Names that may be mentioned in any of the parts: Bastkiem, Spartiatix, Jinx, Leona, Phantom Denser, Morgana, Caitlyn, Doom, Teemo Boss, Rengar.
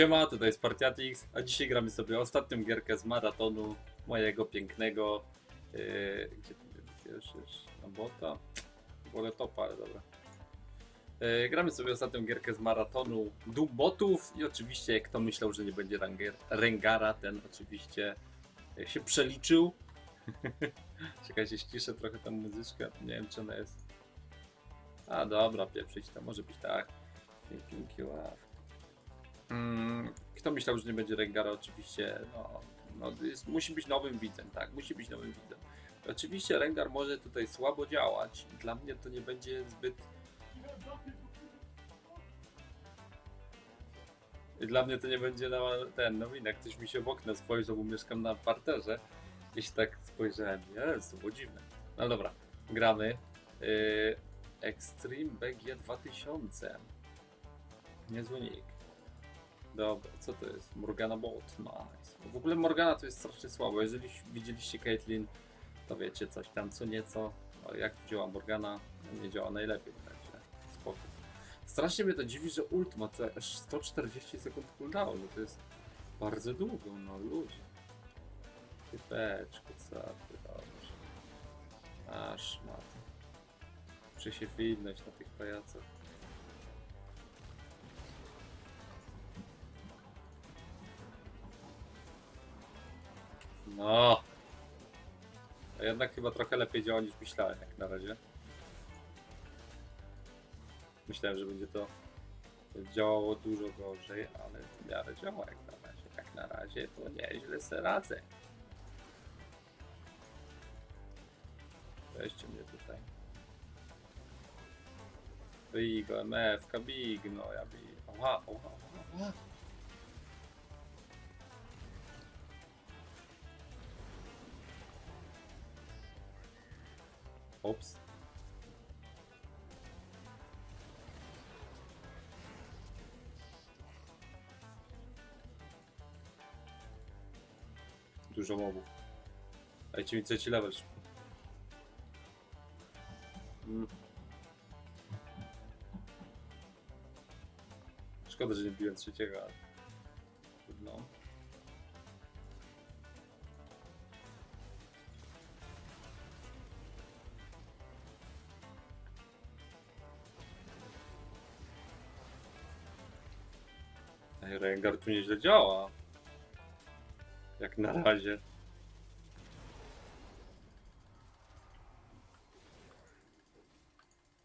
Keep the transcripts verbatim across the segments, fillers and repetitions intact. Siema, tutaj Spartiatix, a dzisiaj gramy sobie ostatnią gierkę z maratonu mojego pięknego... Yy, gdzie to jest? Na bota? Wolę topa, ale dobra. Yy, gramy sobie ostatnią gierkę z maratonu Doom botów i oczywiście kto myślał, że nie będzie ranger, Rengara, ten oczywiście się przeliczył. Czekajcie, ściszę trochę tą muzyczkę, nie wiem czy ona jest. A dobra, pieprzyć to, może być tak. Pięknie, ław. Kto myślał, że nie będzie Rengara, oczywiście no, no jest, musi być nowym widzem, tak, musi być nowym widzem. Oczywiście Rengar może tutaj słabo działać, dla mnie to nie będzie zbyt... Dla mnie to nie będzie na ten, no jak ktoś mi się w okno spojrzał, bo mieszkam na parterze. Jeśli tak spojrzałem, jest to było dziwne. No dobra, gramy yy, Extreme B G dwa tysiące. Niezły nick. Dobra, co to jest? Morgana bot, nice. W ogóle Morgana to jest strasznie słabo. Jeżeli widzieliście Caitlyn, to wiecie coś tam co nieco. O, jak działa Morgana? Nie działa najlepiej, także spoko. Strasznie mnie to dziwi, że ult ma aż sto czterdzieści sekund cooldownu. To jest bardzo długo, no ludzie. Typeczku, co ty dobrze. Aż ma to. Muszę się widnąć na tych pajacach. No, a jednak chyba trochę lepiej działa niż myślałem jak na razie. Myślałem, że będzie to działało dużo gorzej, ale w miarę działa jak na razie. Jak na razie to nieźle se radzę. Weźcie mnie tutaj. Big, M F, big, no ja big. Oha, oha, oha. Ops. Dużo mobów. Dajcie mi trzeci level. Mm. Szkoda, że nie biłem trzeciego, ale... No. Rengar tu nieźle działa. Jak na razie.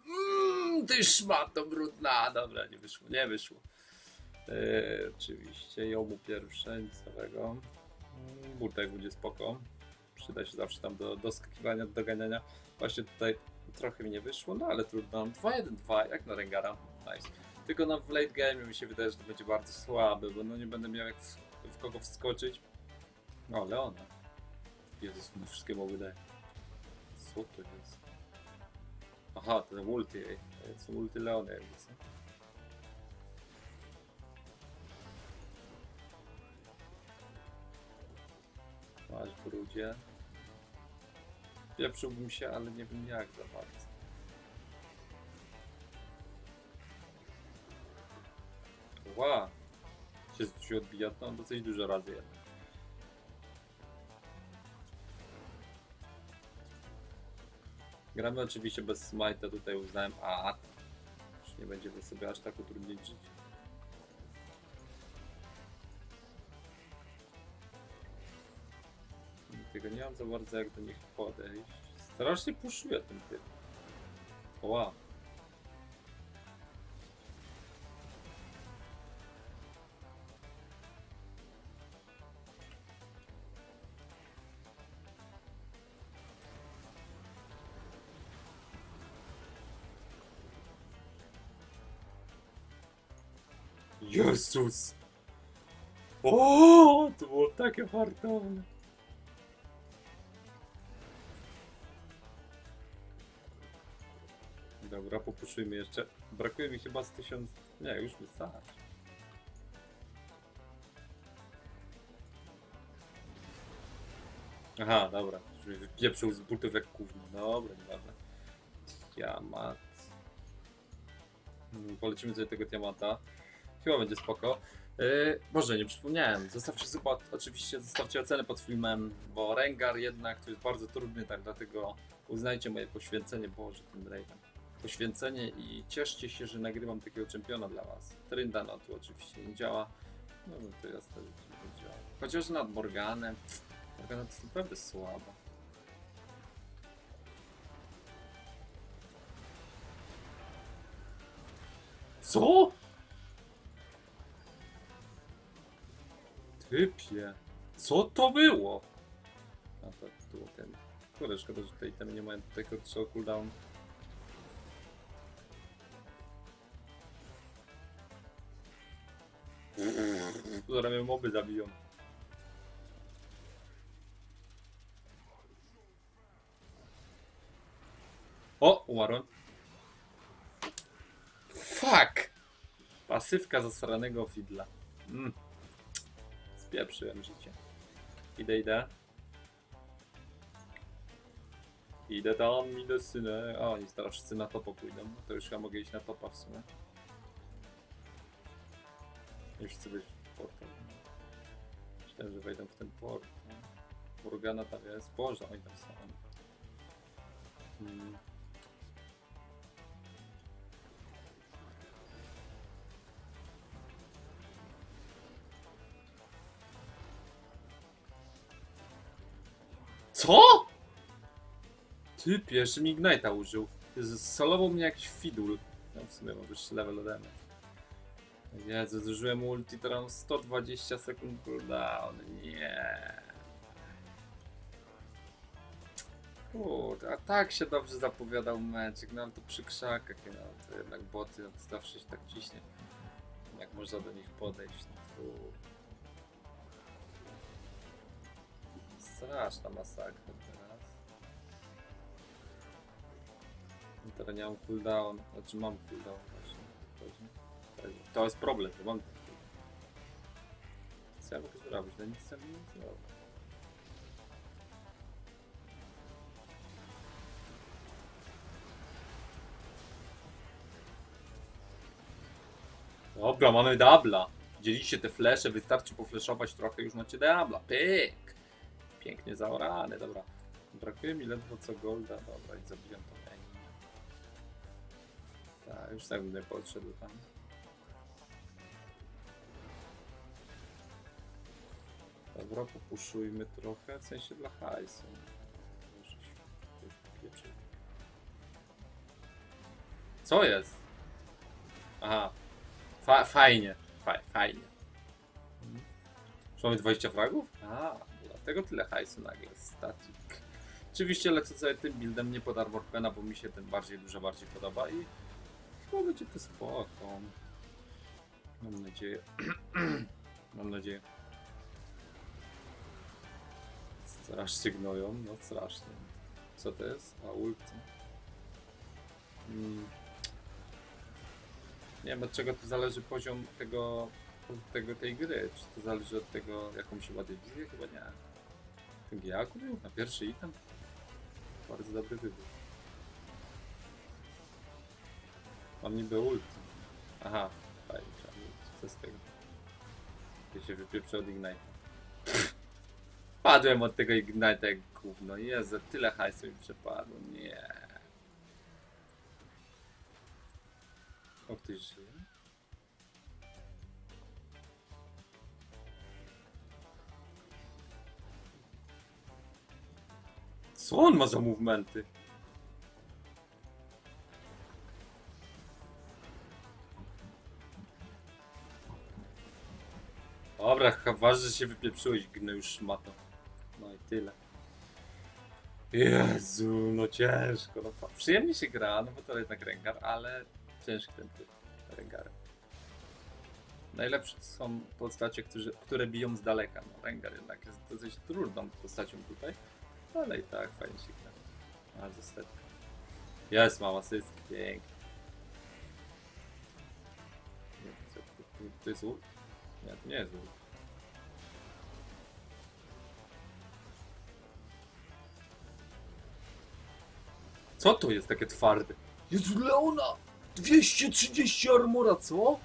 Mmm, ty szmato brudna. Dobra, nie wyszło, nie wyszło. Yy, oczywiście, jomu pierwsze, nic nowego. Burtek będzie spoko. Przyda się zawsze tam do doskakiwania, do doganiania. Właśnie tutaj trochę mi nie wyszło, no ale trudno. dwa jeden dwa, jak na Rengara. Nice. Tylko na w late game mi się wydaje, że to będzie bardzo słabe, bo no nie będę miał jak w, w kogo wskoczyć. No Leona. Jezus, mu wszystkie mowy daje. Co to jest? Aha, to jest multi, to jest multi Leona jakby. Masz brudzie. Pieprzyłbym się, ale nie wiem jak za bardzo. Ła! Się tu się odbija, no to coś dużo razy jednak. Gramy oczywiście bez smite'a, tutaj uznałem, a już nie będziemy sobie aż tak utrudnić życie. Tego nie mam za bardzo jak do nich podejść. Strasznie puszuję ten typ. Ła! Jezus! O, to było takie fartowne! Dobra, popuszujmy jeszcze. Brakuje mi chyba z tysiąc... Nie, już wystarczy. Aha, dobra. Już mnie wypieprzył z butów jak gówno. Dobra, dobra. Diamat. Polecimy sobie tego diamanta. Chyba będzie spoko. Yy, Boże, nie przypomniałem. Zostawcie suba, oczywiście zostawcie ocenę pod filmem, bo Rengar jednak to jest bardzo trudny, tak dlatego uznajcie moje poświęcenie, Boże, tym raidem. Poświęcenie i cieszcie się, że nagrywam takiego czempiona dla was. Trynda no tu oczywiście nie działa. No to ja też nie działa. Chociaż nad Morganem. Morgana to jest naprawdę słaba. Co? Typie, co to było? A to tu ten. Kurde, szkoda, że tutaj tam nie mają tego co cooldown. Zaraz mnie moby zabiją. O, umarłem. Fuck! Pasywka zasranego Fiddla. Mm. Spieprzyłem życie. Idę, idę. Idę tam, idę synę. O, oni teraz wszyscy na topo pójdą. To już chyba mogę iść na topa w sumie. Już wszyscy wejdą w portal. Myślałem, że wejdą w ten portal. Morgana tam jest. Boże, oni tam są. Hmm. Co?! Typie, jeszcze mi Ignite'a użył. Solował mnie jakiś Fiddle. No w sumie mam wyższy level ode mnie. Jezu, zużyłem ulti, teraz mam sto dwadzieścia sekund cooldown. Nie. Kurde, a tak się dobrze zapowiadał meczek. No to przy krzakach, no to jednak boty, no to zawsze się tak ciśnie. Jak można do nich podejść, no to... Straszna masakra teraz. I teraz nie mam cooldown, znaczy mam cooldown właśnie. To jest problem, to mam cooldown. Co ja mogę zrobić? No nic tam nie zrobię. Dobra, mamy dabla. Dzieliście te flesze, wystarczy pofleszować trochę, już macie dabla. Pyk! Pięknie zaorane, dobra. Brakuje mi ledwo co golda, dobra i zabijam to Eni. Tak, już tak bym nie podszedł tam. Dobra, popuszujmy trochę, w sensie dla hajsu. Co jest? Aha. Fa fajnie, Fa fajnie. Czy mamy dwadzieścia fragów? A. Tego tyle hajsu nagle, statik. Oczywiście lecę sobie tym buildem, nie pod armor pena, bo mi się ten bardziej, dużo bardziej podoba i chyba będzie to spoko. Mam nadzieję. Mam nadzieję. Strasznie gnoją, no strasznie. Co to jest? A ulti. Hmm. Nie wiem od czego to zależy poziom tego... Od tego tej gry, czy to zależy od tego jaką się ma dywizję? Chyba nie. Ten Giaku był na pierwszy item. Bardzo dobry wybór. Mam niby ult. Aha, fajnie, co z tego? Ja się wypieprzę od Ignite'a. Padłem od tego Ignite'a jak gówno. Jezu, tyle hajsu mi przepadło, nie. O, ktoś żyje? Co on ma za movementy? Dobra, chyba, że się wypieprzyłeś, gnoju szmato. No i tyle. Jezu, no ciężko. No, przyjemnie się gra, no bo to jednak Rengar, ale ciężki ten typ Rengar. Najlepsze są postacie, którzy, które biją z daleka. No, Rengar jednak jest dosyć trudną postacią tutaj. Ale i tak, fajnie się gra. Bardzo stetko. Jest, mam asyst. Pięknie. To, to, to jest łuk? Nie, to nie jest łuk. Co to jest takie twarde? Jezu, Leona! dwieście trzydzieści armora, co?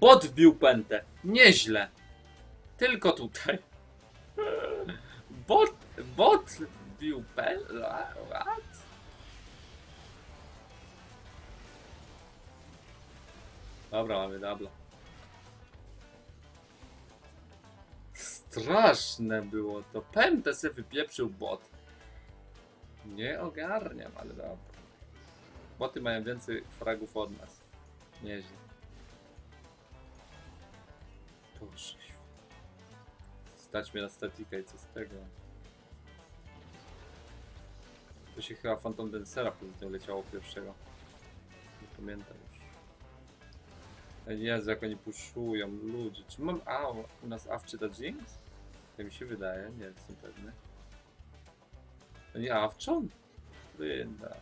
Bot wbił pętę. Nieźle. Tylko tutaj. Bot... Bot wbił pętę? What? Dobra, mamy double. Straszne było to. Pętę se wypieprzył bot. Nie ogarniam, ale dobra. Boty mają więcej fragów od nas. Nieźle. Boże. Stać mnie na statika i co z tego? To się chyba Phantom Densera później leciało pierwszego. Nie pamiętam już. Jezu, jak oni puszują ludzi. Czy mam A u nas A wczyta Jinx? To mi się wydaje, nie jestem pewny. Oni A wczą? Rynda.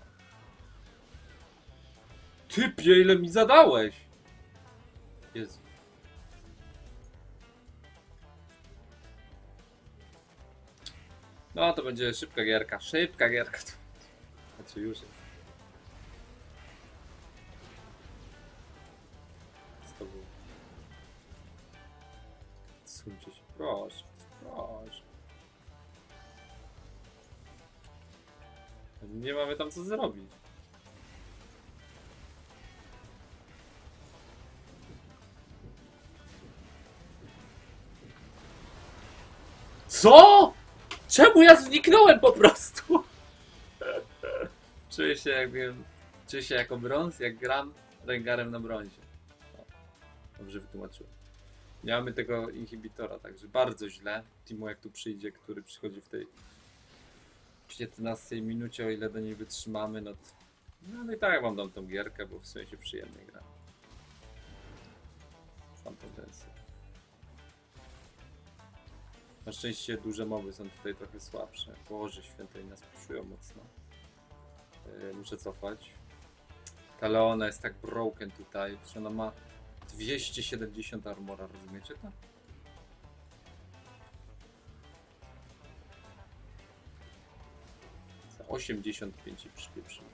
Typie, ile mi zadałeś! Jezu. No to będzie szybka gierka, szybka gierka. Znaczy już jest. Słuchajcie się, proszę, proszę. Nie mamy tam co zrobić. Co? Czemu ja zniknąłem po prostu? Czuję się jakbym, czuję się jako brąz, jak gram Rengarem na brązie. Dobrze wytłumaczyłem. Nie mamy tego inhibitora, także bardzo źle. Teemo jak tu przyjdzie, który przychodzi w tej piętnastej minucie, o ile do niej wytrzymamy, no to... No, no i tak wam dam tą gierkę, bo w sumie się przyjemnie gra. Phantom Denser. Na szczęście duże moby są tutaj trochę słabsze. Boże świętej, nas puszują mocno. Yy, muszę cofać. Ta Leona jest tak broken tutaj, że ona ma... dwieście siedemdziesiąt armora, rozumiecie to? Za osiemdziesiąt pięć i przypieprzymy.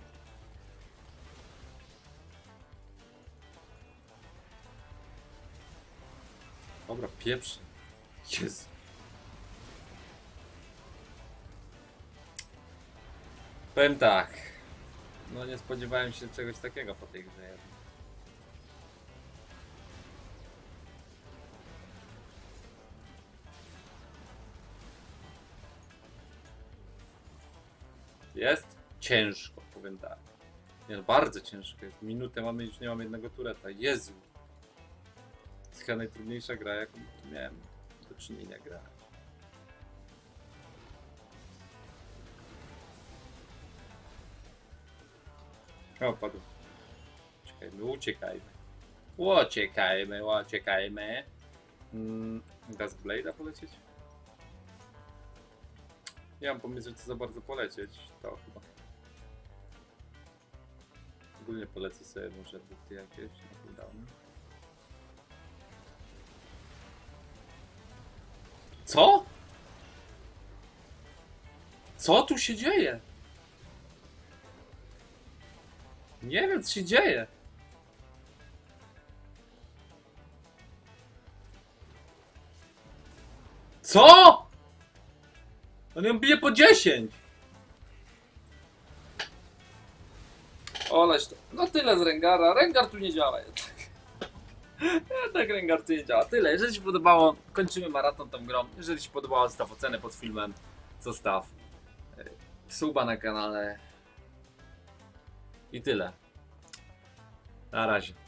Dobra, pieprz. Jezu. Powiem tak. No nie spodziewałem się czegoś takiego po tej grze. Jest ciężko, powiem tak. Nie, no bardzo ciężko jest. Minutę mamy, już nie mam jednego tureta. Jezu! To jest chyba najtrudniejsza gra, jaką miałem do czynienia grać. O, padł. Uciekajmy, uciekajmy. Uciekajmy, uciekajmy. Mm, Dust Blade'a polecieć? Nie mam pomysłu, co za bardzo polecieć, to chyba. Ogólnie polecę sobie może buty jakieś, na cooldown. Co? Co tu się dzieje? Nie wiem, co się dzieje. Co? On ją bije po dziesięć! Oleś to. No tyle z Rengara. Rengar tu nie działa jednak. Ja tak Rengar tu nie działa. Tyle. Jeżeli Ci podobało, kończymy maraton tą grą. Jeżeli Ci podobało, zostaw ocenę pod filmem. Zostaw suba na kanale. I tyle. Na razie.